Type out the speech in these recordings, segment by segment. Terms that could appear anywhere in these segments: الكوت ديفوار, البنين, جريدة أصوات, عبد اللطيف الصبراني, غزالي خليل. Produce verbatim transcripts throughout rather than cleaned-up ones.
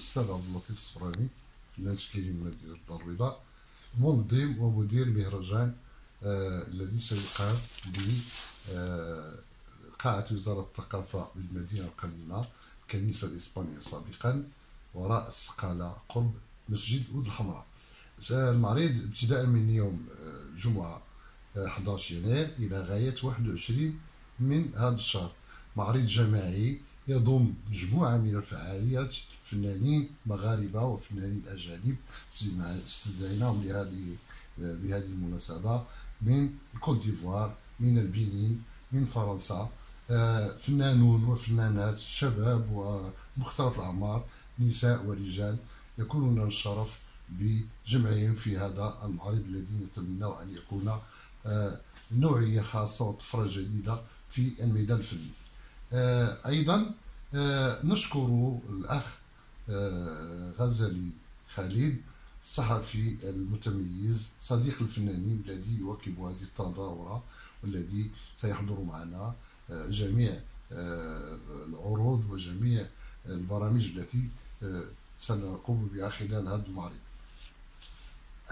الأستاذ عبد اللطيف الصبراني فنان تشكيلي من مدينة دار الرضا، منظم ومدير مهرجان الذي سيقام بقاعة وزارة الثقافة بالمدينة القديمة الكنيسة الإسبانية سابقا وراء السقالة قرب مسجد ود الحمراء. المعرض ابتداء من يوم الجمعة أحد عشر يناير إلى غاية واحد وعشرين من هذا الشهر، معرض جماعي يضم مجموعة من الفعاليات، فنانين مغاربة وفنانين أجانب استدعيناهم لهذه بهذه المناسبة من الكوت ديفوار، من البنين، من فرنسا، فنانون وفنانات، شباب ومختلف الأعمار، نساء ورجال، يكون لنا الشرف بجمعهم في هذا المعرض الذي نتمنى أن يكون نوعية خاصة وطفرة جديدة في الميدان الفني. أيضا نشكر الأخ غزالي خليل الصحفي المتميز صديق الفنانين الذي يواكب هذه التظاهرة والذي سيحضر معنا جميع العروض وجميع البرامج التي سنقوم بها خلال هذا المعرض.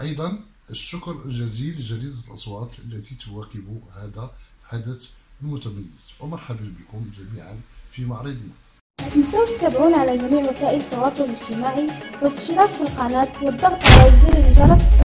أيضا الشكر الجزيل لجريدة الأصوات التي تواكب هذا الحدث المتميز، ومرحبا بكم جميعا في معرضنا. ما تنسوش تتابعونا على جميع وسائل التواصل الاجتماعي والاشتراك في القناة والضغط على زر الجرس